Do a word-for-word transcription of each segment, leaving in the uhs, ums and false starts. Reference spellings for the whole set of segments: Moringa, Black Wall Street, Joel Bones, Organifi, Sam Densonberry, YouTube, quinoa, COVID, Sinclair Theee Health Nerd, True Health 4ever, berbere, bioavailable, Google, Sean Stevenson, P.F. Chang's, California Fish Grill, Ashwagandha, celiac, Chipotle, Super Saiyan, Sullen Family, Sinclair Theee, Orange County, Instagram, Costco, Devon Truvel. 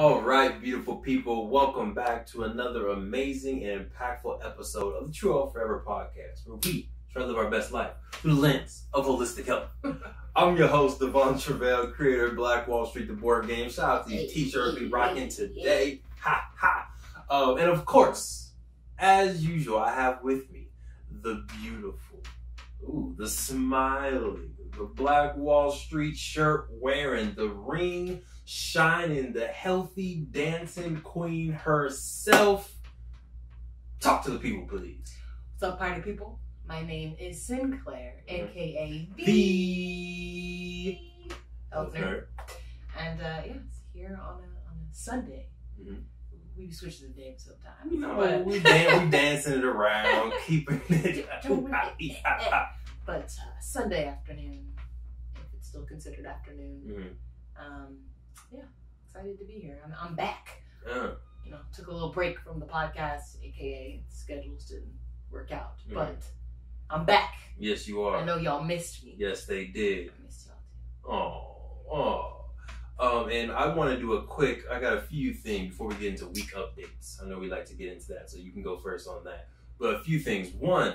All right, beautiful people, welcome back to another amazing and impactful episode of the True Health forever podcast, where we try to live our best life through the lens of holistic health. I'm your host, Devon Truvel, creator of Black Wall Street, the board game. Shout out to these t-shirts we rocking today. Ha, ha. Um, and of course, as usual, I have with me the beautiful, ooh, the smiley, the Black Wall Street shirt wearing, the ring shining, the healthy dancing queen herself. Talk to the people, please. What's up, party people? My name is Sinclair, aka Theee. Okay. And uh, yeah, it's here on a, on a Sunday. Mm-hmm. We switch the name sometimes. You know, but we, dan we dancing it around, keeping it. But uh, Sunday afternoon, if it's still considered afternoon. Mm-hmm. um, yeah, excited to be here. I'm, I'm back. Yeah. You know, took a little break from the podcast, aka schedules didn't work out, mm-hmm. but I'm back. Yes, you are. I know y'all missed me. Yes, they did. I missed y'all too. Oh, oh. Um, and I want to do a quick. I got a few things before we get into week updates. I know we like to get into that, so you can go first on that. But a few things. One,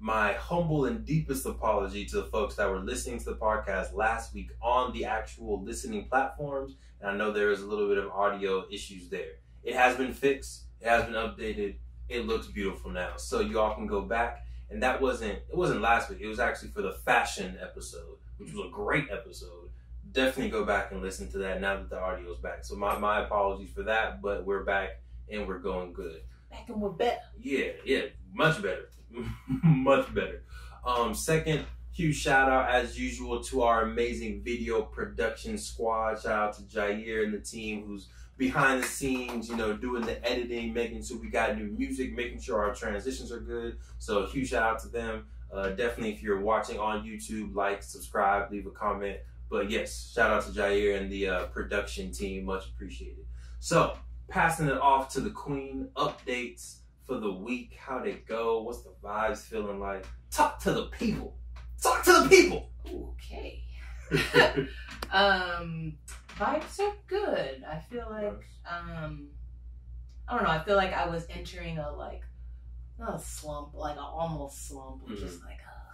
my humble and deepest apology to the folks that were listening to the podcast last week on the actual listening platforms. And I know there is a little bit of audio issues there. It has been fixed. It has been updated. It looks beautiful now. So you all can go back. And that wasn't, it wasn't last week. It was actually for the fashion episode, which was a great episode. Definitely go back and listen to that now that the audio is back. So my, my apologies for that, but we're back and we're going good. Back and we're better. Yeah, yeah, much better. Much better. Um, second, huge shout out as usual to our amazing video production squad. Shout out to Jair and the team who's behind the scenes, you know, doing the editing, making sure we got new music, making sure our transitions are good. So huge shout out to them. Uh, definitely if you're watching on YouTube, like, subscribe, leave a comment. But yes, shout out to Jair and the uh, production team. Much appreciated. So passing it off to the queen, updates for the week, how'd it go? What's the vibes feeling like? Talk to the people. Talk to the people. Okay. um, vibes are good. I feel like um, I don't know. I feel like I was entering a like not a slump, like an almost slump, which mm-hmm. is like. Uh,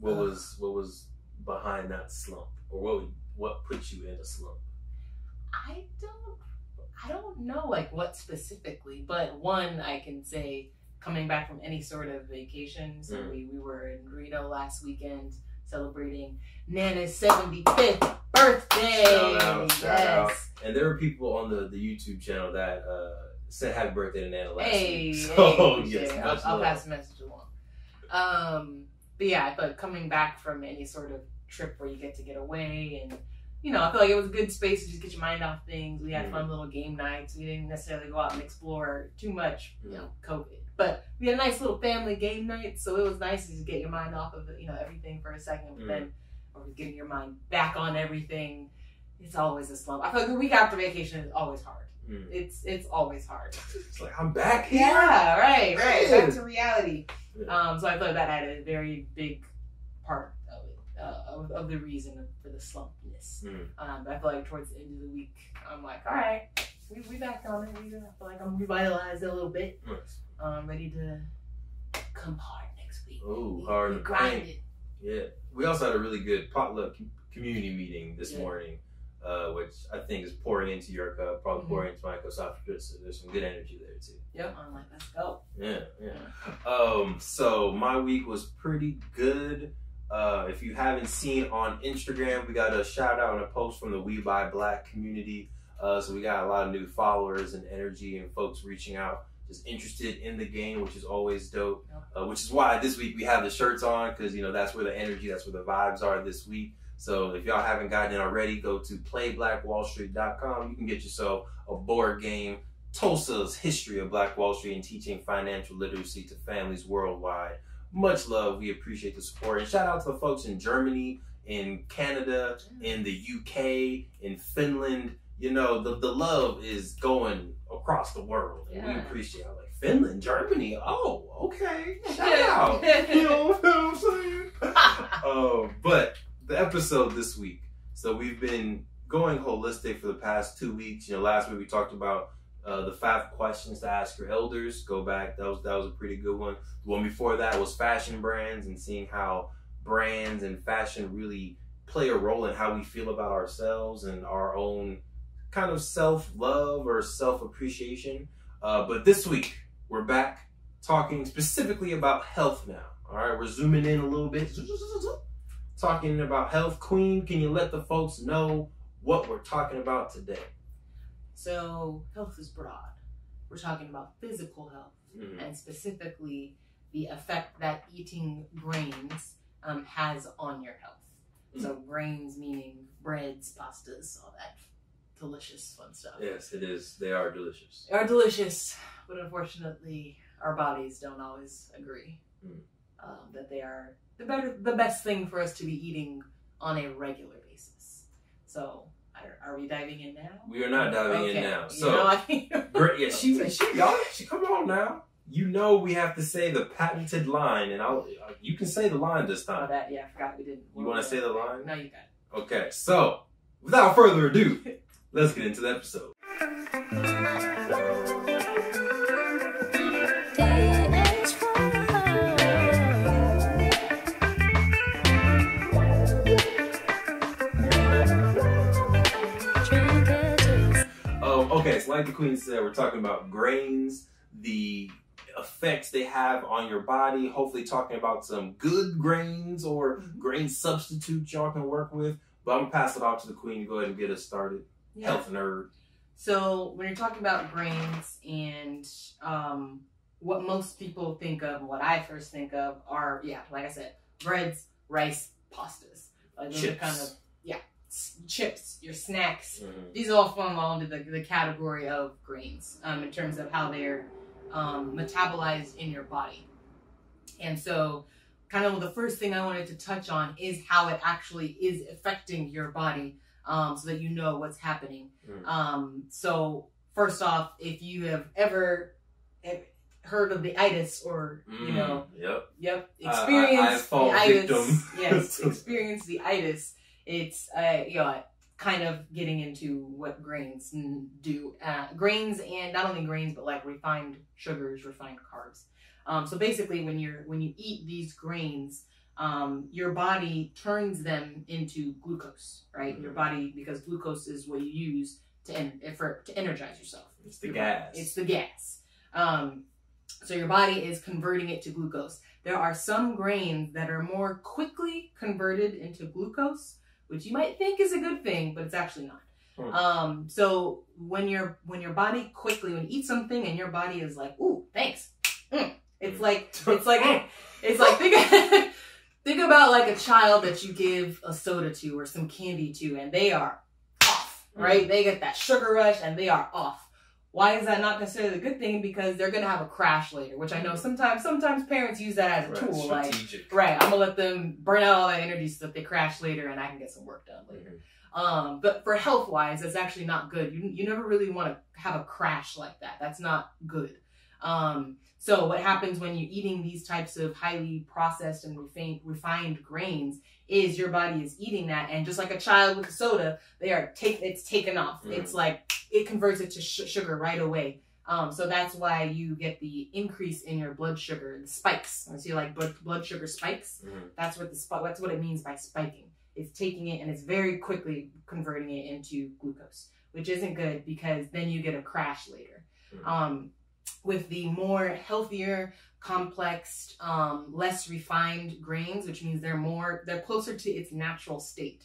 what uh, was what was behind that slump, or what what put you in a slump? I don't. I don't know like what specifically, but one I can say coming back from any sort of vacation. So mm. we, we were in Reno last weekend celebrating Nana's seventy-fifth birthday. Shout out, shout yes. out. And there were people on the, the YouTube channel that uh, said happy birthday to Nana last hey, week. So hey, yes, yeah, I'll, I'll pass the message along. Um, but yeah, but coming back from any sort of trip where you get to get away and you know, I feel like it was a good space to just get your mind off things. We had mm-hmm. fun little game nights. We didn't necessarily go out and explore too much, you know, COVID. But we had a nice little family game night, so it was nice to just get your mind off of, you know, everything for a second. But mm-hmm. then, or getting your mind back on everything, it's always a slump. I feel like the week after vacation is always hard. Mm-hmm. It's it's always hard. It's like, I'm back here. Yeah, right, right. Back to reality. Yeah. Um, so I feel like that had a very big part. Uh, of, of the reason for the slumpness. Mm. Um, but I feel like towards the end of the week, I'm like, all right, we, we back on it. We I feel like I'm revitalized a little bit. Nice. Um, ready to come hard next week. Oh, hard. We grind it. Yeah. We also had a really good potluck community meeting this yeah. morning, uh, which I think is pouring into your cup, probably mm-hmm. pouring into my cup. So there's some good energy there too. Yep. I'm like, let's go. Yeah, yeah. Um, so my week was pretty good. Uh, if you haven't seen on Instagram, we got a shout out and a post from the We Buy Black community. Uh, so we got a lot of new followers and energy and folks reaching out, just interested in the game, which is always dope. Uh, which is why this week we have the shirts on because, you know, that's where the energy, that's where the vibes are this week. So if y'all haven't gotten it already, go to play black wall street dot com. You can get yourself a board game, Tulsa's History of Black Wall Street and Teaching Financial Literacy to Families Worldwide. Much love. We appreciate the support. And shout out to the folks in Germany, in Canada, in the U K, in Finland. You know, the, the love is going across the world. And yeah. we appreciate it. I'm like, Finland, Germany? Oh, okay. Shout out. You know what I'm saying? uh, but the episode this week. So we've been going holistic for the past two weeks. You know, last week we talked about uh, the five questions to ask your elders. Go back, that was that was a pretty good one. The one before that was fashion brands and seeing how brands and fashion really play a role in how we feel about ourselves and our own kind of self-love or self-appreciation. Uh, but this week, we're back talking specifically about health now. All right, we're zooming in a little bit. Talking about health. Queen, can you let the folks know what we're talking about today? So health is broad. We're talking about physical health, mm-hmm. and specifically the effect that eating grains um, has on your health. Mm-hmm. So grains meaning breads, pastas, all that delicious fun stuff. Yes, it is. They are delicious. They are delicious, but unfortunately our bodies don't always agree mm. um, that they are the better, the best thing for us to be eating on a regular basis. So are, are we diving in now? We are not diving okay. in now. So you know, I great, yeah, she, she y'all, she come on now. You know we have to say the patented line, and I'll you can say the line this time. Oh, that yeah, I forgot we didn't. You want to say the line? No, you got it. Okay, so without further ado, let's get into the episode. Um, okay, so like the Queen said, we're talking about grains, the effects they have on your body, hopefully talking about some good grains or grain substitutes y'all can work with. But I'm going to pass it off to the Queen to go ahead and get us started. Yeah. Health nerd. So when you're talking about grains and um, what most people think of, what I first think of are, yeah, like I said, breads, rice, pastas. Like those chips. Are kind of, yeah, chips, your snacks. Mm-hmm. These all fall all into the, the category of grains um, in terms of how they're um, metabolized in your body. And so kind of the first thing I wanted to touch on is how it actually is affecting your body. Um, so that you know what's happening. Mm. Um, so first off, if you have ever heard of the itis or, mm, you know, yep, yep, experience uh, I, I the itis, yes, experience the itis, it's, uh, you know, kind of getting into what grains do, uh, grains and not only grains, but like refined sugars, refined carbs. Um, so basically when you're, when you eat these grains, Um, your body turns them into glucose, right? Mm-hmm. Your body, because glucose is what you use to en for, to energize yourself. It's the your gas. Body, it's the gas. Um, so your body is converting it to glucose. There are some grains that are more quickly converted into glucose, which you might think is a good thing, but it's actually not. Mm-hmm. Um, so when your when your body quickly when you eat something and your body is like, ooh, thanks. Mm. It's like it's like it's like think. Think about like a child that you give a soda to or some candy to and they are off, right? Mm. They get that sugar rush and they are off. Why is that not considered a good thing? Because they're going to have a crash later, which I know sometimes sometimes parents use that as a right, tool. Strategic. Like, right, I'm going to let them burn out all that energy so that they crash later and I can get some work done later. Mm. Um, but for health-wise, that's actually not good. You, you never really want to have a crash like that. That's not good. Um, so what happens when you're eating these types of highly processed and refined, refined grains is your body is eating that. And just like a child with a soda, they are take, it's taken off. Mm. It's like, it converts it to sh sugar right away. Um, so that's why you get the increase in your blood sugar, the spikes. So you like blood, blood sugar spikes. Mm. That's what the sp that's what it means by spiking. It's taking it and it's very quickly converting it into glucose, which isn't good because then you get a crash later. Mm. Um, with the more healthier, complex, um, less refined grains, which means they're more, they're closer to its natural state.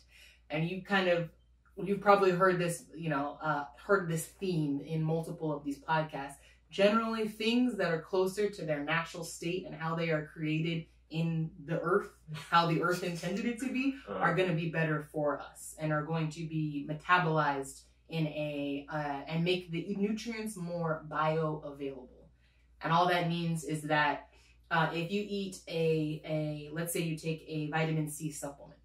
And you kind of, you've probably heard this, you know, uh, heard this theme in multiple of these podcasts. Generally things that are closer to their natural state and how they are created in the earth, how the earth intended it to be, are going to be better for us and are going to be metabolized in a, uh, and make the nutrients more bioavailable. And all that means is that uh, if you eat a, a, let's say you take a vitamin C supplement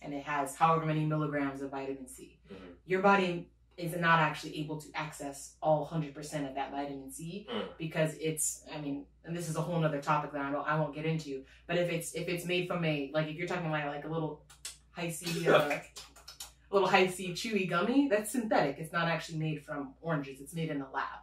and it has however many milligrams of vitamin C, mm-hmm. your body is not actually able to access all one hundred percent of that vitamin C mm. because it's, I mean, and this is a whole nother topic that I won't, I won't get into, but if it's, if it's made from a, like if you're talking about like a little high C, uh, little high-C chewy gummy, that's synthetic. It's not actually made from oranges. It's made in the lab.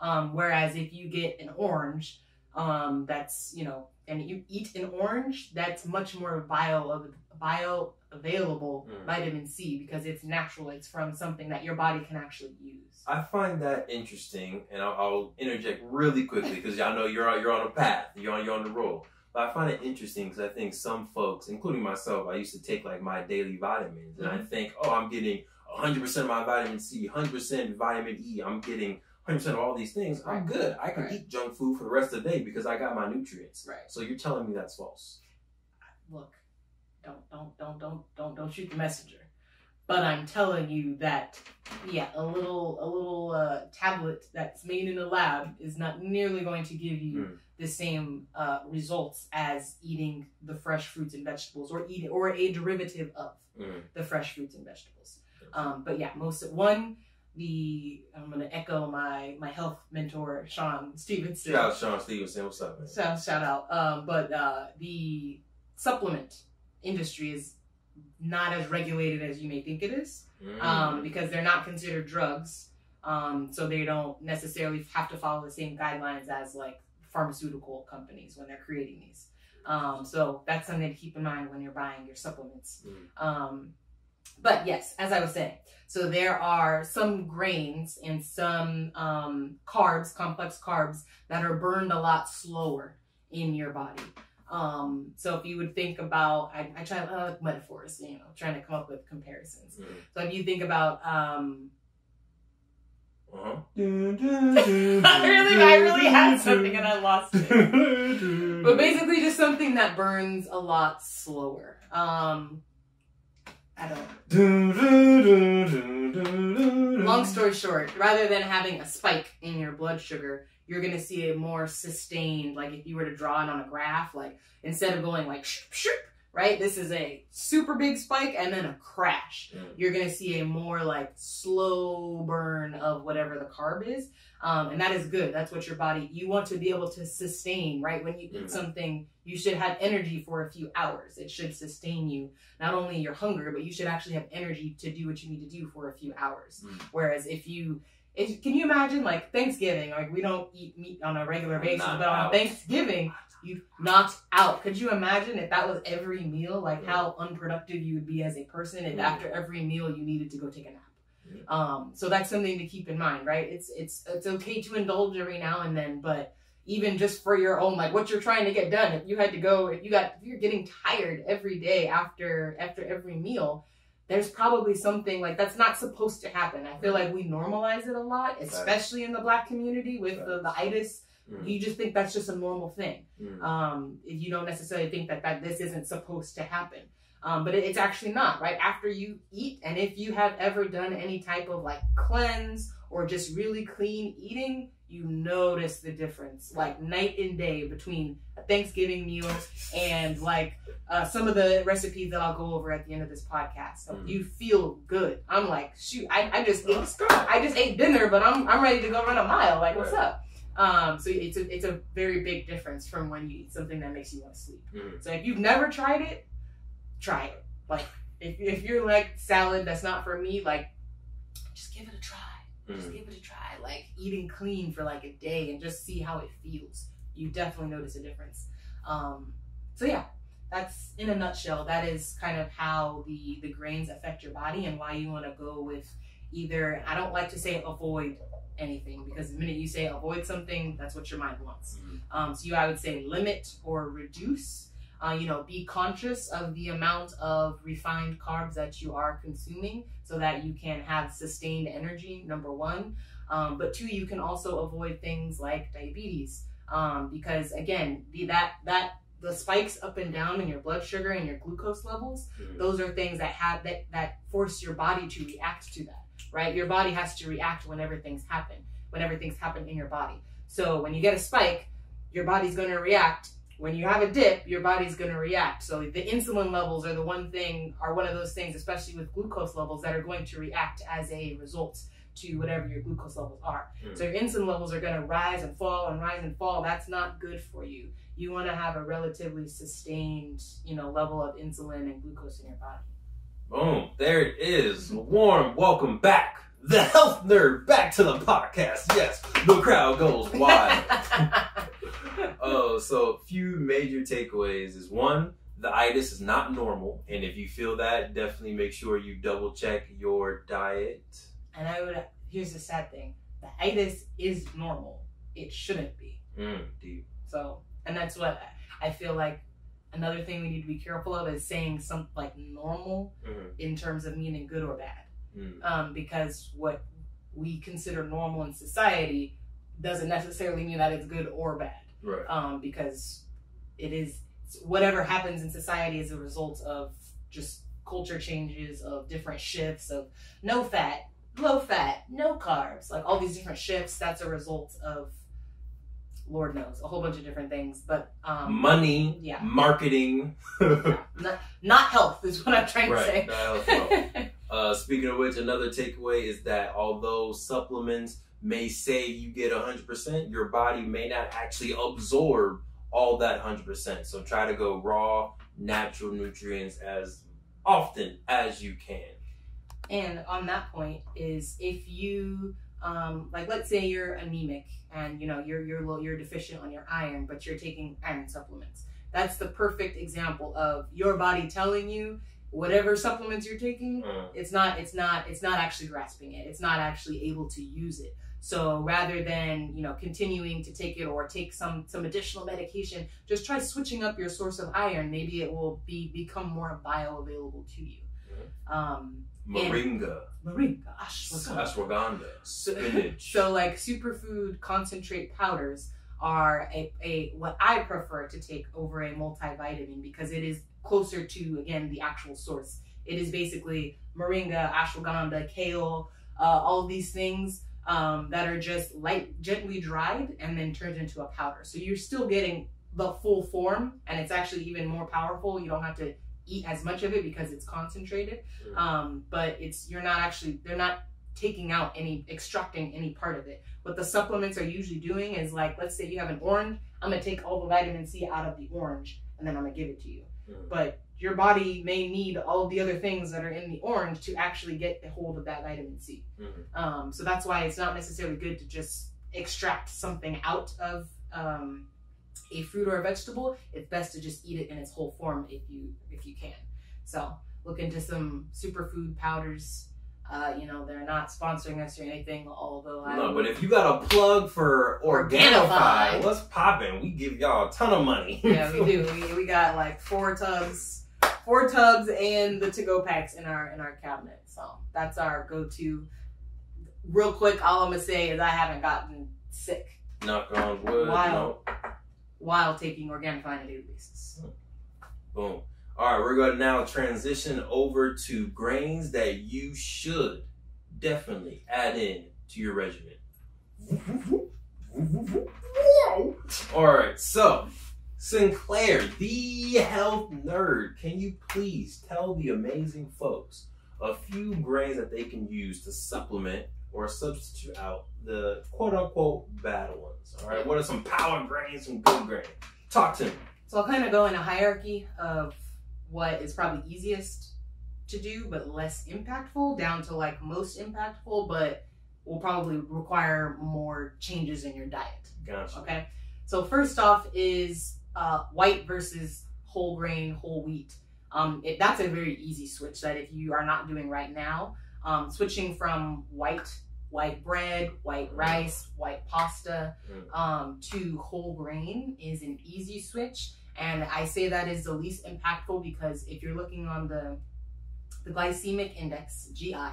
Um, whereas if you get an orange, um, that's, you know, and you eat an orange, that's much more bio, bioavailable mm. vitamin C, because it's natural. It's from something that your body can actually use. I find that interesting, and I'll, I'll interject really quickly because y'all know you're you're on a path, you're on you're on the road. But I find it interesting because I think some folks, including myself, I used to take like my daily vitamins, and mm-hmm. I think, oh, I'm getting one hundred percent of my vitamin C, one hundred percent vitamin E, I'm getting one hundred percent of all these things. Right. I'm good. I can right. eat junk food for the rest of the day because I got my nutrients. Right. So you're telling me that's false. Look, don't, don't, don't, don't, don't, don't shoot the messenger. But I'm telling you that, yeah, a little, a little uh, tablet that's made in a lab is not nearly going to give you mm. the same uh, results as eating the fresh fruits and vegetables, or eat or a derivative of mm. the fresh fruits and vegetables. Um, but yeah, most of one. The I'm gonna echo my my health mentor Sean Stevenson. Shout out Sean Stevenson, what's up, man? Shout shout out. Um, but uh, the supplement industry is not as regulated as you may think it is, mm. um, because they're not considered drugs, um, so they don't necessarily have to follow the same guidelines as like pharmaceutical companies when they're creating these. Um, so that's something to keep in mind when you're buying your supplements. Mm. Um, But yes, as I was saying, so there are some grains and some um, carbs, complex carbs, that are burned a lot slower in your body. Um, so if you would think about, I, I try I like metaphors, you know, trying to come up with comparisons. Mm-hmm. So if you think about, um, uh-huh. I really, I really had something and I lost it. But basically, just something that burns a lot slower. Um, I don't. Long story short, rather than having a spike in your blood sugar, you're going to see a more sustained, like if you were to draw it on a graph, like instead of going like, shoop, shoop, right? This is a super big spike and then a crash. Mm. You're going to see a more like slow burn of whatever the carb is. Um, and that is good. That's what your body, you want to be able to sustain, right? When you mm. eat something, you should have energy for a few hours. It should sustain you, not only your hunger, but you should actually have energy to do what you need to do for a few hours. Mm. Whereas if you, if, can you imagine like Thanksgiving, like we don't eat meat on a regular basis, but out. on Thanksgiving, you knocked out. Could you imagine if that was every meal, like mm. how unproductive you would be as a person if mm. after every meal you needed to go take a nap? Um, so that's something to keep in mind, right? It's, it's, it's okay to indulge every now and then, but even just for your own, like what you're trying to get done, if you had to go, if you got, if you're getting tired every day after, after every meal, there's probably something like that's not supposed to happen. I feel like we normalize it a lot, especially in the Black community with the, the itis. You just think that's just a normal thing. Um, you don't necessarily think that, that this isn't supposed to happen. Um, but it, it's actually not, right? After you eat, and if you have ever done any type of like cleanse or just really clean eating, you notice the difference like night and day between a Thanksgiving meal and like uh, some of the recipes that I'll go over at the end of this podcast. So mm. you feel good. I'm like, shoot, I, I just ate, I just ate dinner, but I'm, I'm ready to go run a mile. Like, what's up? Um, so it's a, it's a very big difference from when you eat something that makes you want to sleep. Mm. So if you've never tried it, try it. Like, if, if you're like, salad, that's not for me, like, just give it a try. Just mm. give it a try. Like, eating clean for like a day and just see how it feels. You definitely notice a difference. Um, so yeah, that's in a nutshell. That is kind of how the, the grains affect your body and why you want to go with either, I don't like to say avoid anything, because the minute you say avoid something, that's what your mind wants. Mm. Um, so you, I would say limit or reduce. Uh, you know, be conscious of the amount of refined carbs that you are consuming so that you can have sustained energy, number one. Um, but two, you can also avoid things like diabetes, um, because again, the, that, that, the spikes up and down in your blood sugar and your glucose levels, mm-hmm. those are things that have, that, that force your body to react to that, right? Your body has to react whenever things happen, whenever things happen in your body. So when you get a spike, your body's going to react. When you have a dip, your body's going to react. So the insulin levels are the one thing, are one of those things, especially with glucose levels, that are going to react as a result to whatever your glucose levels are. Mm. So your insulin levels are going to rise and fall and rise and fall. That's not good for you. You want to have a relatively sustained, you know, level of insulin and glucose in your body. Boom. There it is. Warm welcome back. The health nerd back to the podcast. Yes, the crowd goes wild. Oh, uh, so a few major takeaways is one, the itis is not normal. And if you feel that, definitely make sure you double check your diet. And I would, here's the sad thing. The itis is normal. It shouldn't be. Mm, deep. So, and that's what I feel like. Another thing we need to be careful of is saying something like normal mm-hmm. in terms of meaning good or bad. Mm. Um, because what we consider normal in society doesn't necessarily mean that it's good or bad. Right. Um, because it is, whatever happens in society is a result of just culture changes, of different shifts, of no fat, low fat, no carbs, like all these different shifts. That's a result of Lord knows, a whole bunch of different things, but um, money, yeah, marketing, yeah. Not, not health is what I'm trying right, to say. Not health, no. uh, speaking of which, another takeaway is that although supplements may say you get one hundred percent, your body may not actually absorb all that one hundred percent. So try to go raw, natural nutrients as often as you can. And on that point is if you Um, like let's say you're anemic and you know you're you're low, you're deficient on your iron, but you're taking iron supplements. That's the perfect example of your body telling you whatever supplements you're taking, mm. it's not it's not it's not actually grasping it. It's not actually able to use it. So rather than you know continuing to take it or take some some additional medication, just try switching up your source of iron. Maybe it will be become more bioavailable to you. Mm. Um, Moringa. Moringa. Ashwagandha. Ashwagandha. Spinach. So, so like superfood concentrate powders are a, a what I prefer to take over a multivitamin because it is closer to, again, the actual source. It is basically moringa, ashwagandha, kale, uh, all these things um, that are just light, gently dried and then turned into a powder. So you're still getting the full form and it's actually even more powerful. You don't have to eat as much of it because it's concentrated, mm. um, but it's you're not actually they're not taking out any extracting any part of it. What the supplements are usually doing is like, let's say you have an orange, I'm gonna take all the vitamin C out of the orange and then I'm gonna give it to you. Mm. But your body may need all the other things that are in the orange to actually get a hold of that vitamin C. Mm. Um, so that's why it's not necessarily good to just extract something out of um, a fruit or a vegetable. It's best to just eat it in its whole form if you if you can. So look into some superfood powders. Uh, you know, they're not sponsoring us or anything, although I... No, but if you got a plug for Organifi, what's poppin'? We give y'all a ton of money. Yeah, we do. We, we got like four tubs, four tubs and the to-go packs in our, in our cabinet. So that's our go-to. Real quick, all I'm gonna say is I haven't gotten sick. Knock on wood. Wild. No. While taking Organifi on a daily basis. Boom. All right, we're going to now transition over to grains that you should definitely add in to your regimen. All right, so Sinclair, the health nerd, can you please tell the amazing folks a few grains that they can use to supplement or substitute out the quote-unquote bad ones, all right? What are some power grains, some good grains? Talk to me. So I'll kind of go in a hierarchy of what is probably easiest to do but less impactful down to like most impactful but will probably require more changes in your diet. Gotcha. Okay? So first off is uh, white versus whole grain, whole wheat. Um, it, that's a very easy switch that if you are not doing right now, Um, switching from white, white bread, white rice, white pasta um, to whole grain is an easy switch. And I say that is the least impactful because if you're looking on the, the glycemic index, G I,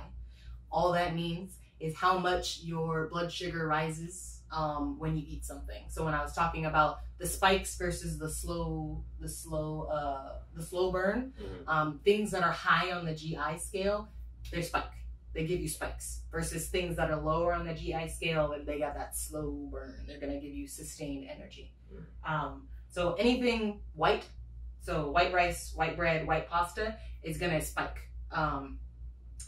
all that means is how much your blood sugar rises um, when you eat something. So when I was talking about the spikes versus the slow, the slow, uh, the slow burn, um, things that are high on the G I scale, they spike. They give you spikes versus things that are lower on the G I scale and they got that slow burn. They're going to give you sustained energy. Mm. Um, so anything white, so white rice, white bread, white pasta is going to spike. Um,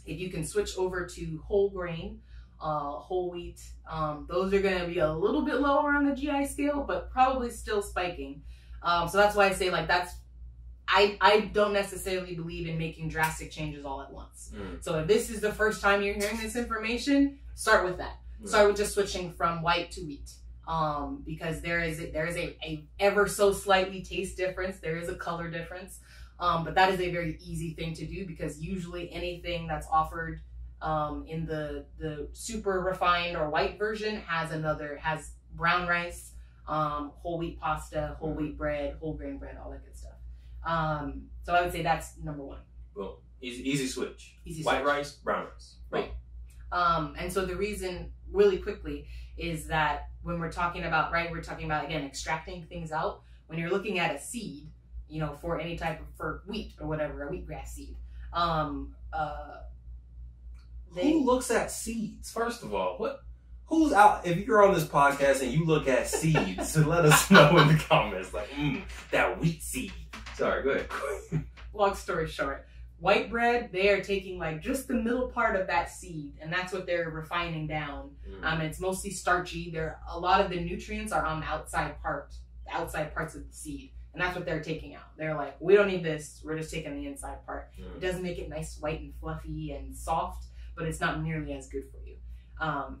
if you can switch over to whole grain, uh, whole wheat, um, those are going to be a little bit lower on the G I scale, but probably still spiking. Um, so that's why I say like that's I, I don't necessarily believe in making drastic changes all at once. Mm. So if this is the first time you're hearing this information, start with that. Mm. Start with just switching from white to wheat. Um, because there is, a, there is a, a ever so slightly taste difference. There is a color difference. Um, but that is a very easy thing to do, because usually anything that's offered um, in the, the super refined or white version has another, has brown rice, um, whole wheat pasta, whole wheat bread, whole grain bread, all that good stuff. Um, so I would say that's number one. Well, easy, easy switch. Easy White switch. rice, brown rice. Right. Um, and so the reason, really quickly, is that when we're talking about, right, we're talking about, again, extracting things out. When you're looking at a seed, you know, for any type of, for wheat or whatever, a wheatgrass seed. Um, uh, they, Who looks at seeds, first of all? What? Who's out? If you're on this podcast and you look at seeds, let us know in the comments. Like, mm, that wheat seed. Sorry, go ahead. Long story short, white bread, they are taking like just the middle part of that seed, and that's what they're refining down. Mm. Um, it's mostly starchy. There, a lot of the nutrients are on the outside part, the outside parts of the seed, and that's what they're taking out. They're like, we don't need this. We're just taking the inside part. Mm. It does make it nice, white and fluffy and soft, but it's not nearly as good for you. Um,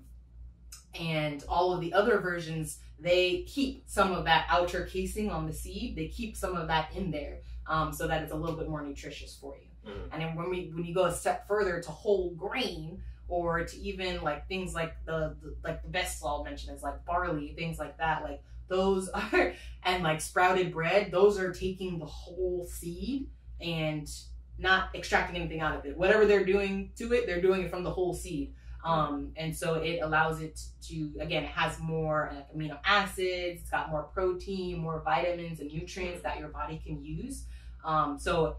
and all of the other versions, they keep some of that outer casing on the seed. They keep some of that in there, um, so that it's a little bit more nutritious for you. Mm. And then when we when you go a step further to whole grain, or to even like things like the, the like the best I'll mention is like barley, things like that. Like those are, and like sprouted bread, those are taking the whole seed and not extracting anything out of it. Whatever they're doing to it, they're doing it from the whole seed. Um, and so it allows it to, again, it has more like amino acids, it's got more protein, more vitamins and nutrients that your body can use. Um, so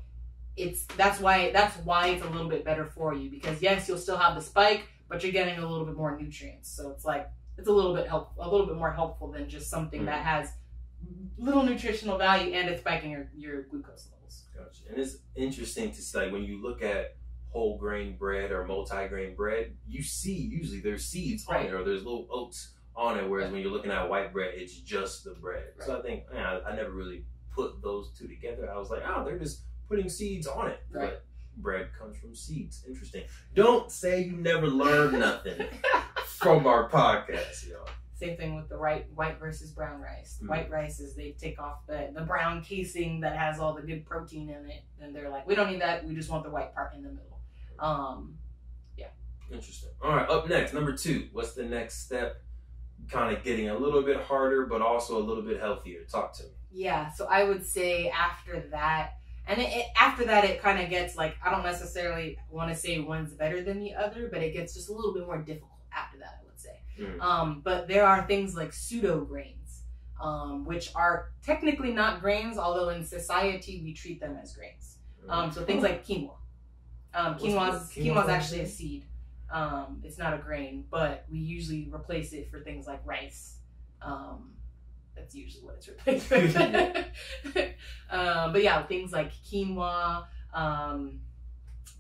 it's, that's why, that's why it's a little bit better for you, because yes, you'll still have the spike, but you're getting a little bit more nutrients. So it's like, it's a little bit help, a little bit more helpful than just something mm. that has little nutritional value and it's spiking your, your glucose levels. Gotcha. And it's interesting to see, like, when you look at whole grain bread or multi-grain bread, you see usually there's seeds right. on it, or there's little oats on it, whereas right. when you're looking at white bread, it's just the bread. Right. So I think, man, I, I never really put those two together. I was like, oh, they're just putting seeds on it. Right. But bread comes from seeds. Interesting. Don't say you never learned nothing from our podcast, y'all. Same thing with the right, white versus brown rice. Mm. White rice is they take off the, the brown casing that has all the good protein in it, and they're like, we don't need that. We just want the white part in the middle. Um, yeah. Interesting. All right. Up next, number two, what's the next step? Kind of getting a little bit harder, but also a little bit healthier. Talk to me. Yeah. So I would say after that, and it, it, after that, it kind of gets like, I don't necessarily want to say one's better than the other, but it gets just a little bit more difficult after that, I would say. Mm. Um, but there are things like pseudo grains, um, which are technically not grains, although in society we treat them as grains. Mm. Um, so things like quinoa. Um, quinoa's, quinoa's actually a seed. Um, it's not a grain, but we usually replace it for things like rice. Um, that's usually what it's replaced for. uh, but yeah, things like quinoa. Um,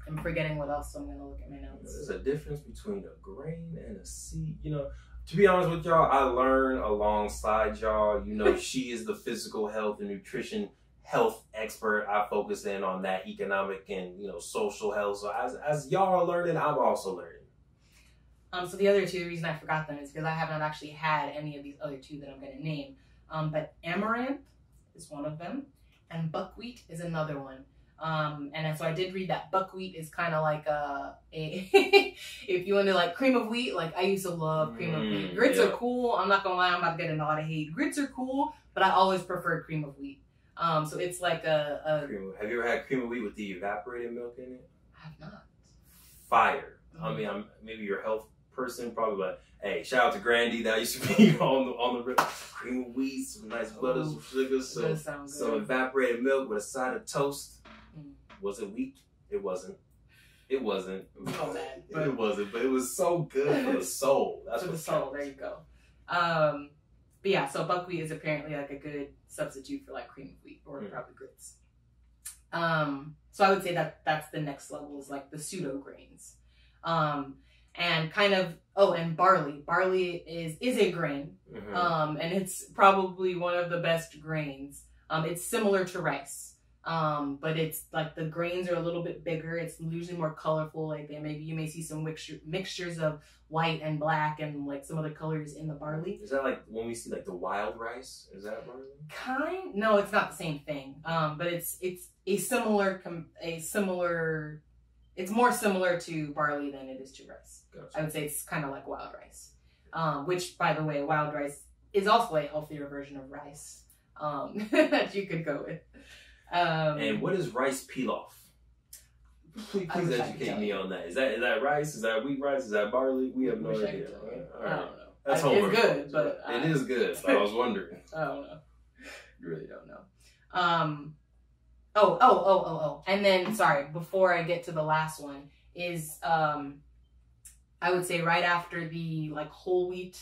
I'm forgetting what else, so I'm going to look at my notes. There's a difference between a grain and a seed. You know, to be honest with y'all, I learn alongside y'all. You know, she is the physical health and nutrition health expert. I focus in on that economic and, you know, social health. So as, as y'all are learning, I'm also learning. Um, so the other two, the reason I forgot them is because I have not actually had any of these other two that I'm going to name. Um, but amaranth is one of them, and buckwheat is another one. Um, and so I did read that buckwheat is kind of like a, a if you want to like cream of wheat, like I used to love cream mm, of wheat. Grits yeah. are cool. I'm not going to lie. I'm about to get a lot of hate. Grits are cool, but I always prefer cream of wheat. Um, so it's like a, a cream. Have you ever had cream of wheat with the evaporated milk in it? I have not. Fire. Mm-hmm. I mean, I'm maybe your health person, probably. But hey, shout out to Grandy. That used to be on the on the cream of wheat, some nice butter, some sugar, so some, some evaporated milk with a side of toast. Mm. Was it wheat? It wasn't. It wasn't. Oh, man, but it wasn't. But it was so good for the soul. That's for the soul. There you go. Um, But yeah, so buckwheat is apparently like a good substitute for like cream of wheat or mm. probably grits. Um, so I would say that that's the next level is like the pseudo grains. Um, and kind of, oh, and barley. Barley is, is a grain. Mm-hmm. Um, and it's probably one of the best grains. Um, it's similar to rice. Um, but it's like the grains are a little bit bigger. It's usually more colorful. Like they maybe you may see some mixture, mixtures of white and black and like some other colors in the barley. Is that like when we see like the wild rice? Is that barley? Kind? No, it's not the same thing. Um, but it's it's a similar a similar. It's more similar to barley than it is to rice. Gotcha. I would say it's kind of like wild rice, um, which by the way, wild rice is also a healthier version of rice um, that you could go with. Um, and what is rice pilaf? Please, please educate me on that. Is that is that rice? Is that wheat rice? Is that barley? We have no idea. All right. I don't know. That's homework. It's good, but uh, it is good. But I was wondering. I don't know. You really don't know. Um, oh oh oh oh oh. And then sorry, before I get to the last one is um, I would say right after the like whole wheat,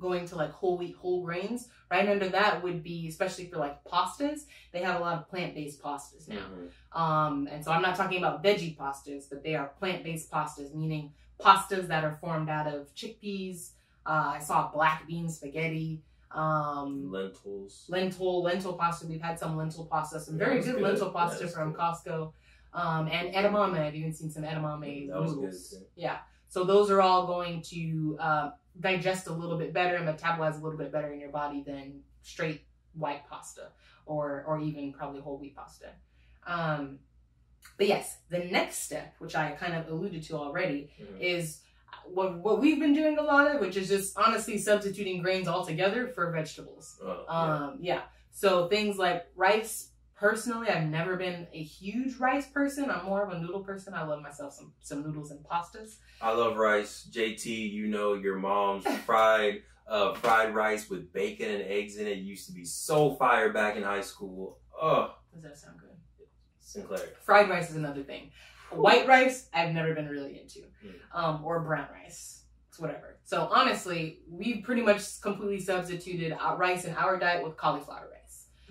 going to like whole wheat, whole grains, right under that would be, especially for like pastas, they have a lot of plant-based pastas now. Mm-hmm. Um, and so I'm not talking about veggie pastas, but they are plant-based pastas, meaning pastas that are formed out of chickpeas. Uh, I saw black bean spaghetti. Um, Lentils. Lentil, lentil pasta. We've had some lentil pasta, some very good, good lentil pasta from good. Costco. Um, and edamame, I've even seen some edamame that noodles. Was good too. Yeah. So those are all going to uh, digest a little bit better and metabolize a little bit better in your body than straight white pasta or or even probably whole wheat pasta. Um, but yes, the next step, which I kind of alluded to already, mm-hmm. is what, what we've been doing a lot of, which is just honestly substituting grains altogether for vegetables. Oh, yeah. Um, yeah. So things like rice. Personally, I've never been a huge rice person. I'm more of a noodle person. I love myself some, some noodles and pastas. I love rice. J T, you know your mom's fried uh, fried rice with bacon and eggs in it. It used to be so fire back in high school. Ugh. Does that sound good? Sinclair. Fried rice is another thing. White rice, I've never been really into. Mm. Um, or brown rice. It's whatever. So honestly, we pretty much completely substituted our rice in our diet with cauliflower rice.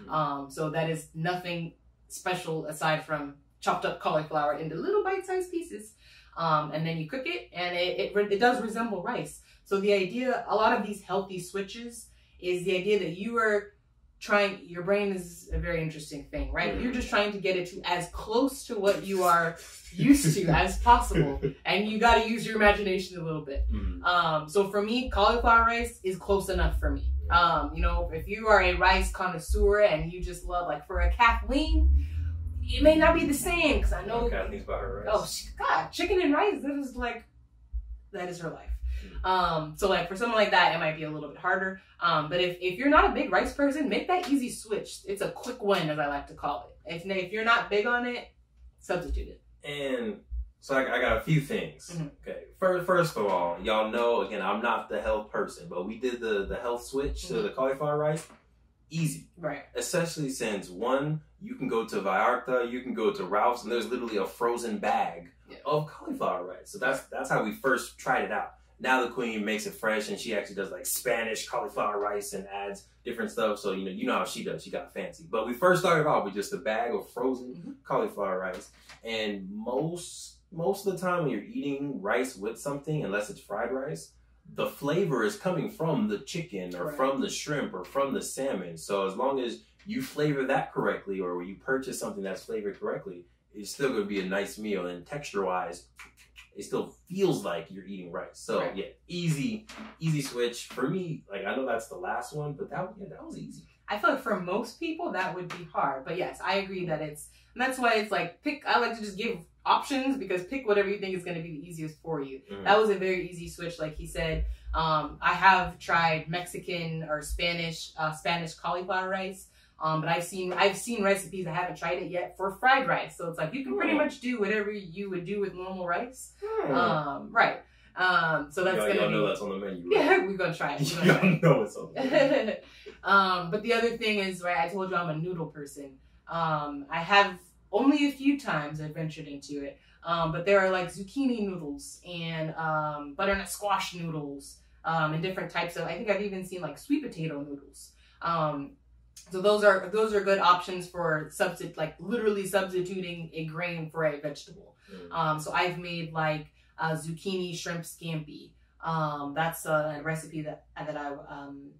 Um, so that is nothing special aside from chopped up cauliflower into little bite-sized pieces. Um, and then you cook it and it, it, it does resemble rice. So the idea, a lot of these healthy switches is the idea that you are trying, your brain is a very interesting thing, right? You're just trying to get it to as close to what you are used to as possible. And you got to use your imagination a little bit. Um, so for me, cauliflower rice is close enough for me. Um, you know, if you are a rice connoisseur and you just love, like, for a Kathleen, it may not be the same because I know Kathleen's about her rice. Oh she, God, chicken and rice. That is like, that is her life. Um, so like for someone like that, it might be a little bit harder. Um, but if if you're not a big rice person, make that easy switch. It's a quick win, as I like to call it. If if you're not big on it, substitute it. And so I, I got a few things. Mm-hmm. Okay. First, first of all, y'all know, again, I'm not the health person, but we did the, the health switch mm-hmm. to the cauliflower rice. Easy. Right. Especially since, one, you can go to Vallarta, you can go to Ralph's, and there's literally a frozen bag yeah. of cauliflower rice. So that's, that's how we first tried it out. Now the queen makes it fresh, and she actually does like Spanish cauliflower rice and adds different stuff. So, you know, you know how she does. She got fancy. But we first started off with just a bag of frozen mm-hmm. cauliflower rice. And most... Most of the time when you're eating rice with something, unless it's fried rice, the flavor is coming from the chicken or right. from the shrimp or from the salmon. So as long as you flavor that correctly or you purchase something that's flavored correctly, it's still going to be a nice meal. And texture-wise, it still feels like you're eating rice. So right. yeah, easy, easy switch. For me, like I know that's the last one, but that, yeah, that was easy. I feel like for most people, that would be hard. But yes, I agree that it's, and that's why it's like, pick, I like to just give options because pick whatever you think is going to be the easiest for you. Mm-hmm. That was a very easy switch. Like he said, um, I have tried Mexican or Spanish, uh, Spanish cauliflower rice. Um, but I've seen, I've seen recipes. I haven't tried it yet for fried rice. So it's like, you can pretty much do whatever you would do with normal rice. Mm. Um, right. Um, so that's going to be, know that's on the menu. Right? Yeah, we're going to try it. Y'all know it's on the menu. um, but the other thing is, right, I told you I'm a noodle person. Um, I have, Only a few times I've ventured into it, um, but there are like zucchini noodles and um, butternut squash noodles um, and different types of. I think I've even seen like sweet potato noodles. Um, so those are those are good options for substitute, like literally substituting a grain for a vegetable. Mm. Um, so I've made like uh, zucchini shrimp scampi. Um, that's a, a recipe that that I um,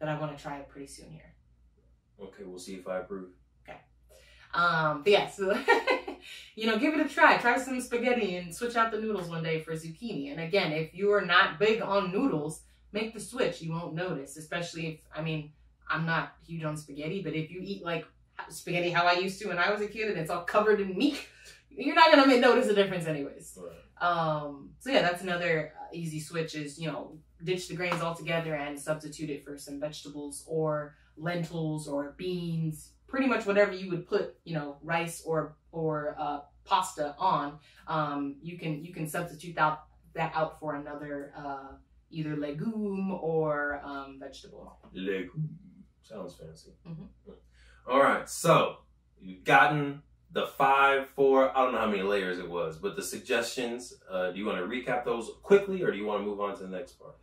that I want to try pretty soon here. Okay, we'll see if I approve. Um, but yeah, so you know, give it a try. Try some spaghetti and switch out the noodles one day for zucchini. And again, if you are not big on noodles, make the switch. You won't notice, especially if, I mean, I'm not huge on spaghetti, but if you eat like spaghetti how I used to when I was a kid and it's all covered in meat, you're not going to notice the difference anyways. Right. Um, so yeah, that's another easy switch is, you know, ditch the grains altogether and substitute it for some vegetables or lentils or beans, pretty much whatever you would put, you know, rice or, or, uh, pasta on, um, you can, you can substitute that, that out for another, uh, either legume or, um, vegetable. Legume. Sounds fancy. Mm-hmm. Yeah. All right. So you've gotten the five, four, I don't know how many layers it was, but the suggestions, uh, do you want to recap those quickly or do you want to move on to the next part?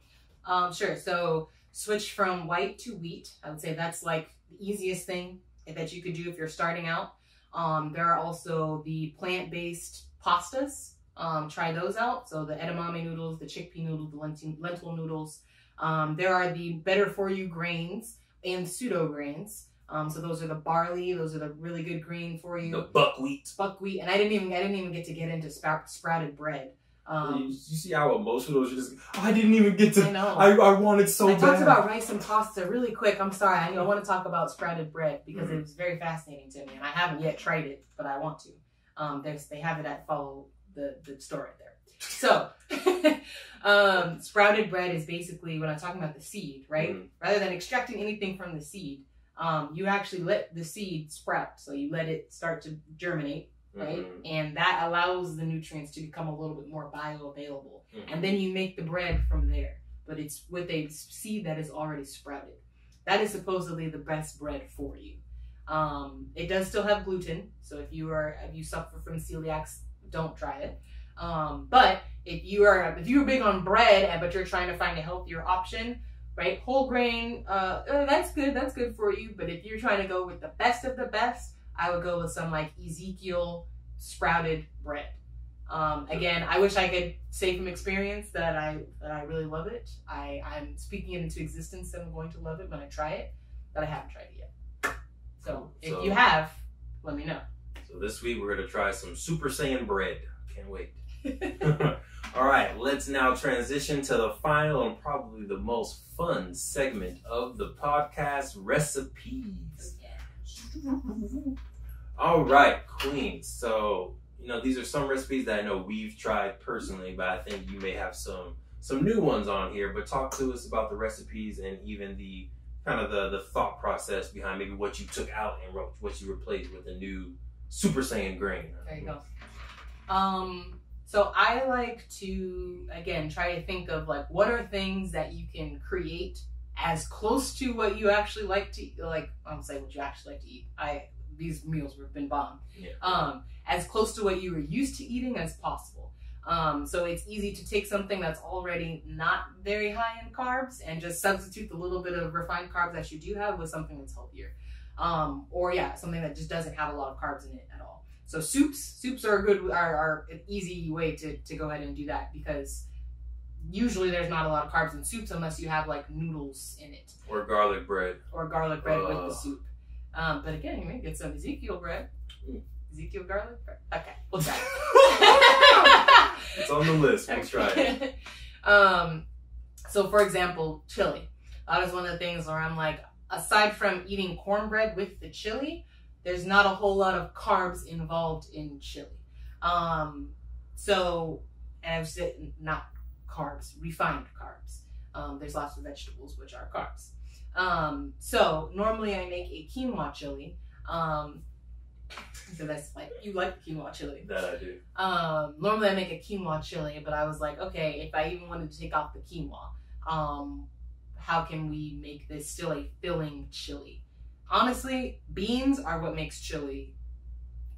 Um, sure. So switch from white to wheat. I would say that's like the easiest thing that you could do if you're starting out. Um, there are also the plant-based pastas. Um, try those out. So the edamame noodles, the chickpea noodles, the lentil, lentil noodles. Um, there are the better-for-you grains and pseudo-grains. Um, so those are the barley. Those are the really good grain for you. The buckwheat. Buckwheat. And I didn't even I didn't even get to get into sprout, sprouted bread. Um, you, you see how emotional she is. Oh, I didn't even get to. I know. I, I wanted so I bad. I talked about rice and pasta really quick. I'm sorry. I, I want to talk about sprouted bread because mm-hmm. it was very fascinating to me, and I haven't yet tried it, but I want to. Um, there's they have it at follow the the store right there. So, um, sprouted bread is basically when I'm talking about the seed, right? Mm-hmm. Rather than extracting anything from the seed, um, you actually let the seed sprout. So you let it start to germinate. Right? Mm-hmm. And that allows the nutrients to become a little bit more bioavailable. Mm-hmm. And then you make the bread from there. But it's with a seed that is already sprouted. That is supposedly the best bread for you. Um, it does still have gluten. So if you are, if you suffer from celiac, don't try it. Um, but if you are, if you're big on bread, but you're trying to find a healthier option, right? Whole grain, uh, that's good. That's good for you. But if you're trying to go with the best of the best, I would go with some like Ezekiel sprouted bread. Um, again, I wish I could say from experience that I that I really love it. I, I'm speaking it into existence and I'm going to love it when I try it, but I haven't tried it yet. So if so, you have, let me know. So this week we're going to try some Super Saiyan bread. Can't wait. All right, let's now transition to the final and probably the most fun segment of the podcast, recipes. All right, Queen. So, you know, these are some recipes that I know we've tried personally, but I think you may have some some new ones on here. But talk to us about the recipes and even the kind of the, the thought process behind maybe what you took out and what you replaced with a new Super Saiyan grain. There you go. Um, so I like to, again, try to think of like what are things that you can create as close to what you actually like to eat, like I'm saying what you actually like to eat. I these meals have been bomb. Yeah. Um, as close to what you were used to eating as possible. Um, so it's easy to take something that's already not very high in carbs and just substitute the little bit of refined carbs that you do have with something that's healthier. Um, or yeah, something that just doesn't have a lot of carbs in it at all. So soups, soups are a good, are, are an easy way to to go ahead and do that because usually there's not a lot of carbs in soups unless you have like noodles in it. Or garlic bread. Or garlic bread uh, with the soup. Um, but again, you may get some Ezekiel bread. Ooh. Ezekiel garlic bread. Okay, we'll try it. It's on the list, we'll try it. um, so for example, chili. That is one of the things where I'm like, aside from eating cornbread with the chili, there's not a whole lot of carbs involved in chili. Um, so, and I've said not carbs, refined carbs. Um, there's lots of vegetables which are carbs. Um, so normally I make a quinoa chili. Um, so that's like, you like the quinoa chili. That I do. Um, normally I make a quinoa chili, but I was like, okay, if I even wanted to take off the quinoa, um, how can we make this still a filling chili? Honestly, beans are what makes chili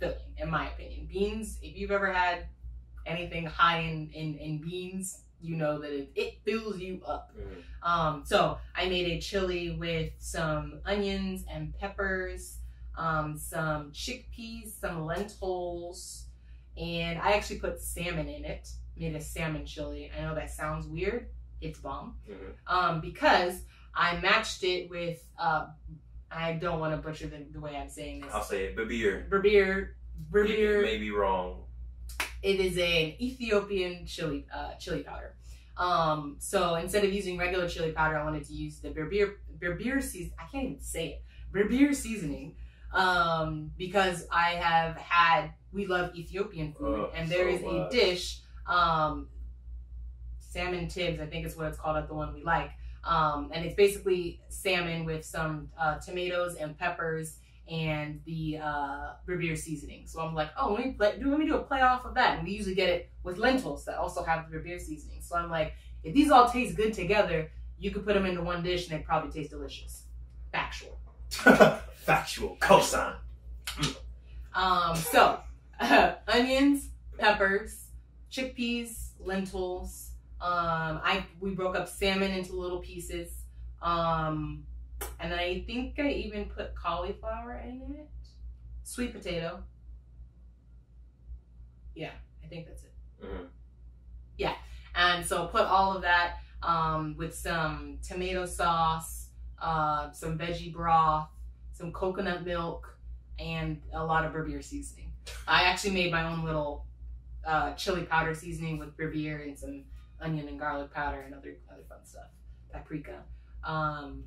filling, in my opinion. Beans, if you've ever had anything high in, in, in beans, you know that it, it fills you up. Mm-hmm. Um, so I made a chili with some onions and peppers, um, some chickpeas, some lentils, and I actually put salmon in it, made a salmon chili. I know that sounds weird. It's bomb. Mm-hmm. Um, because I matched it with, uh, I don't want to butcher the, the way I'm saying this. I'll say it. Berbere. Berbere. Berbere. It may be wrong. It is an Ethiopian chili uh, chili powder. Um, so instead of using regular chili powder, I wanted to use the berbere berbere season. I can't even say it. Berbere seasoning, um, because I have had. We love Ethiopian food, oh, and there so is much. a dish, um, salmon tibs. I think it's what it's called at the one we like. Um, and it's basically salmon with some uh, tomatoes and peppers and the uh, berbere seasoning. So I'm like, oh, let me, play, let me do a playoff of that. And we usually get it with lentils that also have the berbere seasoning. So I'm like, if these all taste good together, you could put them into one dish and they probably taste delicious. Factual. Factual. Cosign. Um, so, uh, onions, peppers, chickpeas, lentils. Um, I, we broke up salmon into little pieces. Um, and then I think I even put cauliflower in it. Sweet potato. Yeah, I think that's it. Mm-hmm. Yeah. And so put all of that, um, with some tomato sauce, uh, some veggie broth, some coconut milk, and a lot of berbere seasoning. I actually made my own little, uh, chili powder seasoning with berbere and some onion and garlic powder and other other fun stuff, paprika. Um,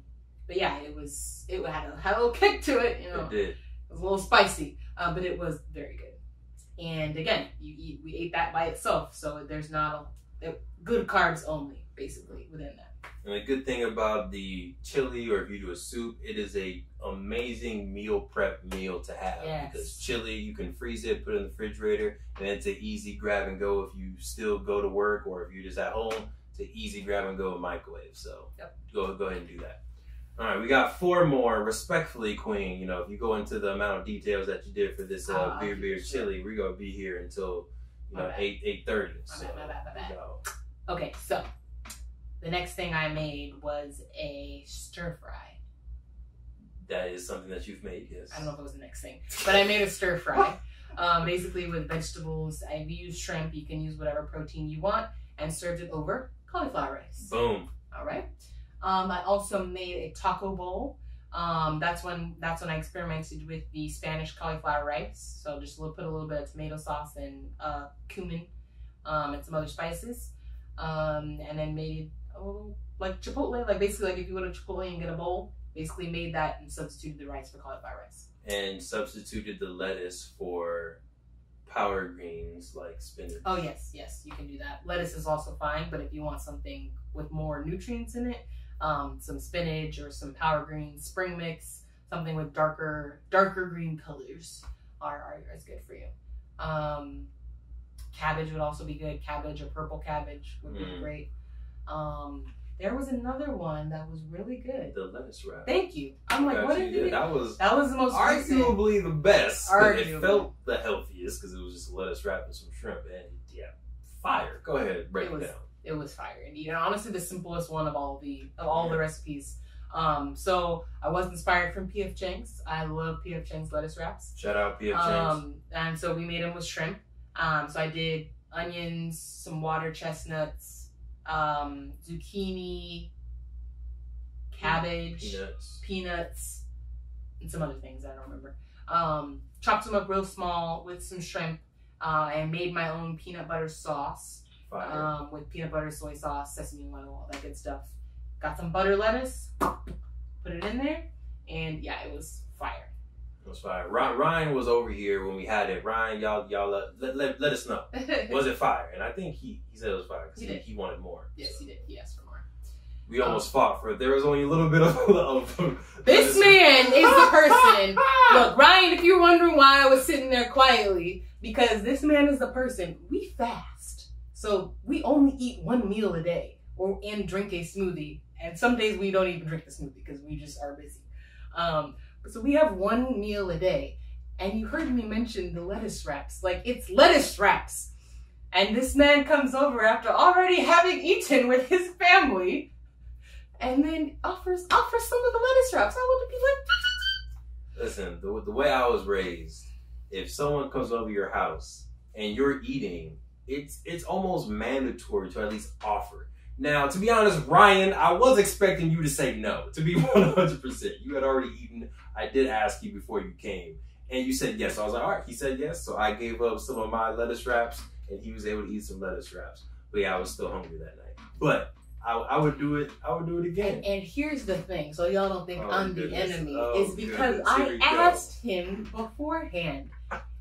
but yeah, it was it had a, had a little kick to it, you know. It did. It was a little spicy, uh, but it was very good. And again, you eat, we ate that by itself, so there's not a it, good carbs only basically within that. And the good thing about the chili, or if you do a soup, it is a amazing meal prep meal to have. Yes. Because chili, you can freeze it, put it in the refrigerator, and it's an easy grab and go if you still go to work or if you're just at home. It's an easy grab and go microwave. So yep. go go ahead and do that. All right, we got four more. Respectfully, Queen, you know, if you go into the amount of details that you did for this uh, beer beer chili, we're gonna be here until you know eight eight thirty. So, my bad, my bad, my bad. You know. Okay, so. The next thing I made was a stir fry. That is something that you've made, yes. I don't know if it was the next thing, but I made a stir fry. um, basically with vegetables, I used shrimp. You can use whatever protein you want, and served it over cauliflower rice. Boom. All right. Um, I also made a taco bowl. Um, that's when that's when I experimented with the Spanish cauliflower rice. So just put a little bit of tomato sauce and uh, cumin um, and some other spices, um, and then made. Oh, like Chipotle, like basically like if you go to Chipotle and get a bowl, basically made that and substituted the rice for cauliflower rice. And substituted the lettuce for power greens like spinach. Oh yes, yes, you can do that. Lettuce is also fine, but if you want something with more nutrients in it, um, some spinach or some power greens, spring mix, something with darker darker green colors are, are, are good for you. Um, cabbage would also be good. Cabbage or purple cabbage would be mm. great. Um, there was another one that was really good. The lettuce wrap. Thank you. I'm like, what did you? That was that was the most arguably recent. the best. Arguably. It felt the healthiest because it was just lettuce wrap and some shrimp, and yeah, fire. Go ahead, break it, was, it down. It was fire, and you know, honestly, the simplest one of all the of all yeah. the recipes. Um, so I was inspired from P F Chang's. I love P F Chang's lettuce wraps. Shout out P F Chang's. Um, and so we made them with shrimp. Um, so I did onions, some water chestnuts. Um, zucchini, cabbage, peanuts. peanuts, and some other things I don't remember. Um, chopped them up real small with some shrimp, uh, and made my own peanut butter sauce um, with peanut butter, soy sauce, sesame oil, all that good stuff. Got some butter lettuce, put it in there, and yeah, it was fire. It was fire. Ryan was over here when we had it. Ryan, y'all, y'all let, let, let us know. Was it fire? And I think he, he said it was fire because he, he, he wanted more. Yes, so. he did. He asked for more. We um, almost fought for it. There was only a little bit of. of this man is the person. Look, Ryan, if you're wondering why I was sitting there quietly, because this man is the person. We fast, so we only eat one meal a day, or and drink a smoothie. And some days we don't even drink the smoothie because we just are busy. Um. So we have one meal a day, and you heard me mention the lettuce wraps. Like, it's lettuce wraps. And this man comes over after already having eaten with his family, and then offers offers some of the lettuce wraps. I want to be like, listen, the, the way I was raised, if someone comes over your house and you're eating, it's it's almost mandatory to at least offer. Now, to be honest, Ryan, I was expecting you to say no, to be one hundred percent. You had already eaten. I did ask you before you came, and you said yes. So I was like, all right, he said yes. So I gave up some of my lettuce wraps, and he was able to eat some lettuce wraps. But yeah, I was still hungry that night. But I, I would do it. I would do it again. And, and here's the thing. So y'all don't think oh, I'm goodness. the enemy. Oh, it's because goodness. I asked go. him beforehand,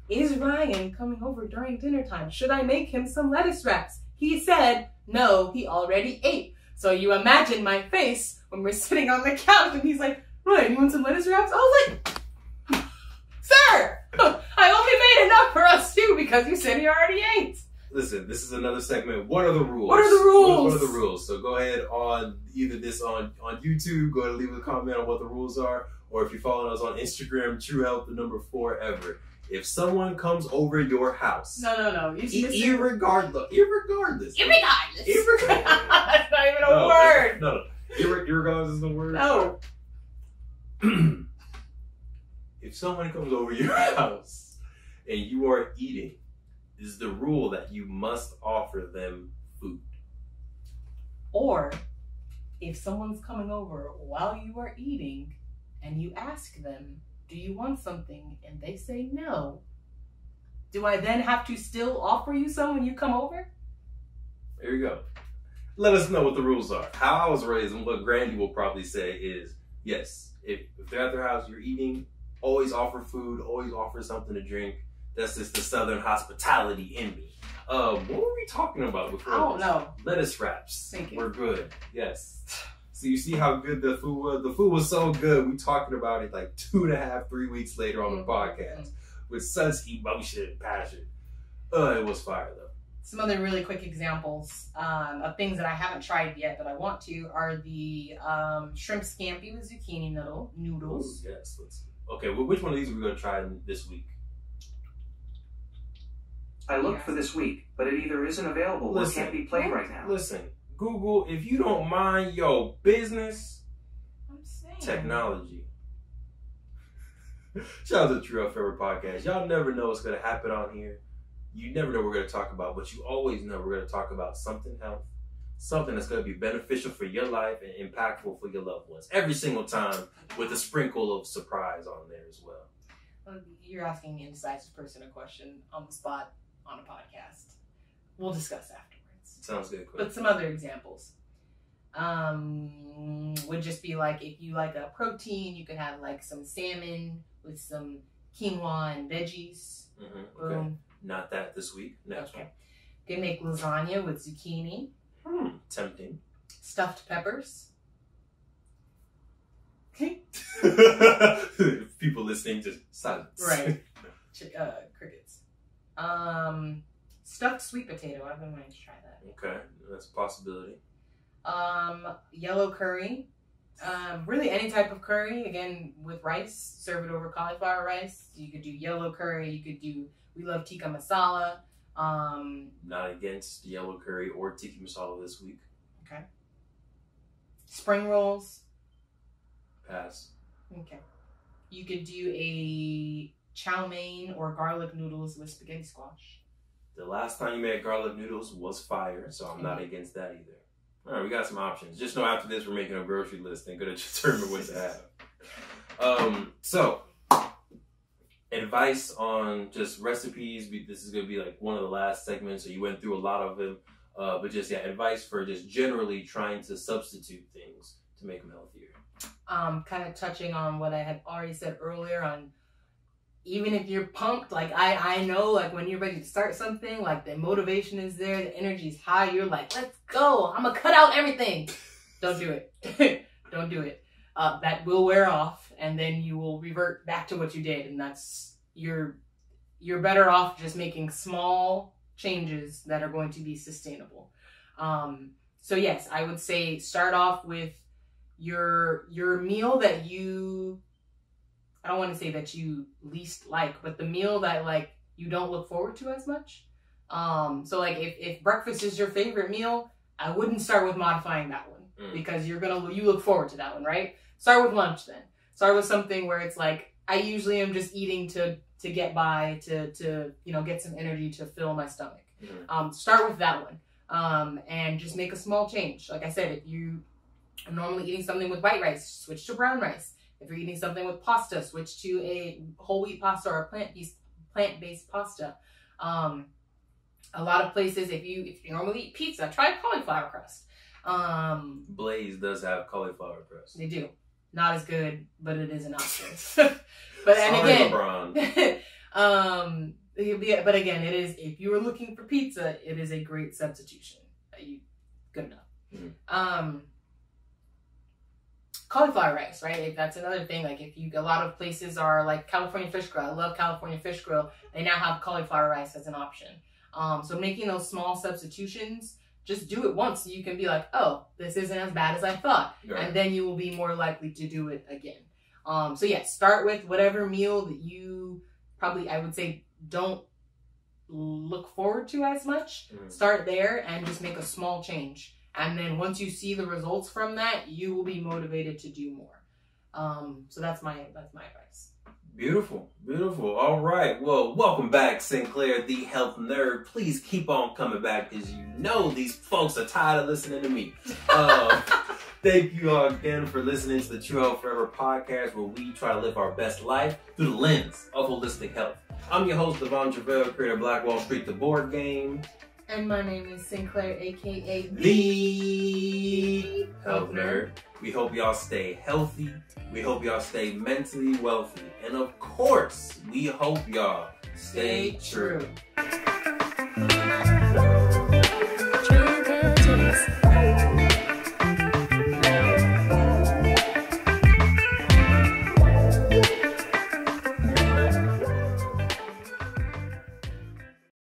is Ryan coming over during dinner time? Should I make him some lettuce wraps? He said no, he already ate. So you imagine my face when we're sitting on the couch and he's like, Ryan, you want some lettuce wraps? I was like, sir, I only made enough for us too because you said he already ate. Listen, this is another segment. What are the rules? What are the rules? What, what are the rules? So go ahead on either this on, on YouTube, go ahead and leave a comment on what the rules are. Or if you're following us on Instagram, True Health the number forever. If someone comes over your house, no, no, no, you e irregardless, irregardless, irregardless, irregardless. That's not even a no, word. No, no, Irre irregardless is the word. No. If someone comes over your house and you are eating, is the rule that you must offer them food. Or if someone's coming over while you are eating and you ask them, do you want something? And they say no. Do I then have to still offer you some when you come over? There you go. Let us know what the rules are. How I was raised and what Grandy will probably say is, yes, if, if they're at their house, you're eating, always offer food, always offer something to drink. That's just the Southern hospitality in me. Uh, what were we talking about before? I don't know. Lettuce wraps. Thank you. We're good. Yes. So you see how good the food was? The food was so good, we talking about it like two and a half, three weeks later on the podcast with such emotion and passion. Uh, it was fire though. Some other really quick examples um, of things that I haven't tried yet that I want to are the um, shrimp scampi with zucchini noodle, noodles. Ooh, yes. Let's, okay, well, which one of these are we going to try this week? I looked yeah. for this week, but it either isn't available listen, or can't be played right now. Listen. Google, if you don't mind your business, I'm saying. Technology. Shout out to True Health forever podcast. Y'all never know what's going to happen on here. You never know what we're going to talk about, but you always know we're going to talk about something health, something that's going to be beneficial for your life and impactful for your loved ones every single time with a sprinkle of surprise on there as well. Well, you're asking an indecisive person a question on the spot on a podcast. We'll discuss after. Sounds good. Quick. But some other examples um, would just be like if you like a protein, you could have like some salmon with some quinoa and veggies. Mm-hmm. Okay. Boom. Not that this week. Next okay. one. You can make lasagna with zucchini. Hmm. Tempting. Stuffed peppers. Okay. People listening, just silence. Right. Ch uh, crickets. Um. Stuffed sweet potato. I've been wanting to try that. Okay, that's a possibility. Um, yellow curry. Um, really any type of curry. Again, with rice, serve it over cauliflower rice. You could do yellow curry. You could do, we love tikka masala. Um, Not against yellow curry or tikka masala this week. Okay. Spring rolls. Pass. Okay. You could do a chow mein or garlic noodles with spaghetti squash. The last time you made garlic noodles was fire, so I'm not against that either. All right, we got some options. Just know after this, we're making a grocery list and gonna determine what to have. Um, so, advice on just recipes. This is gonna be like one of the last segments, so you went through a lot of them. Uh, but just yeah, advice for just generally trying to substitute things to make them healthier. Um, kind of touching on what I had already said earlier on. Even if you're pumped, like I, I know, like when you're ready to start something, like the motivation is there, the energy's high. You're like, let's go. I'm going to cut out everything. Don't do it. Don't do it. Uh, that will wear off and then you will revert back to what you did. And that's, you're, you're better off just making small changes that are going to be sustainable. Um, so yes, I would say start off with your, your meal that you I don't want to say that you least like, but the meal that like you don't look forward to as much. Um, so like if, if breakfast is your favorite meal, I wouldn't start with modifying that one mm. because you're going to, you look forward to that one, right? Start with lunch then. Start with something where it's like, I usually am just eating to, to get by, to, to, you know, get some energy to fill my stomach. Mm. Um, start with that one. um, and just make a small change. Like I said, if you are normally eating something with white rice, switch to brown rice. If you're eating something with pasta, switch to a whole wheat pasta or a plant-based plant-based pasta. Um, a lot of places, if you if you normally eat pizza, try cauliflower crust. Um, Blaze does have cauliflower crust. They do. Not as good, but it is an option. But and again, LeBron. um, yeah, but again, it is, if you are looking for pizza, it is a great substitution. Are you good enough? Mm-hmm. Um, cauliflower rice, right? If that's another thing. Like if you, a lot of places are like California Fish Grill. I love California Fish Grill. They now have cauliflower rice as an option. Um, so making those small substitutions. Just do it once so you can be like, oh, this isn't as bad as I thought. Right. And then you will be more likely to do it again. Um, so yeah, start with whatever meal that you probably, I would say, don't look forward to as much. Mm. Start there and just make a small change. And then once you see the results from that, you will be motivated to do more. Um, so that's my, that's my advice. Beautiful, beautiful. All right. Well, welcome back, Sinclair, the health nerd. Please keep on coming back because you know these folks are tired of listening to me. Uh, thank you all again for listening to the True Health forever podcast, where we try to live our best life through the lens of holistic health. I'm your host, Devon Truvel, creator of Black Wall Street, the board game. And my name is Sinclair, a k a The Health Nerd. We hope y'all stay healthy. We hope y'all stay mentally wealthy. And of course, we hope y'all stay, stay true. true.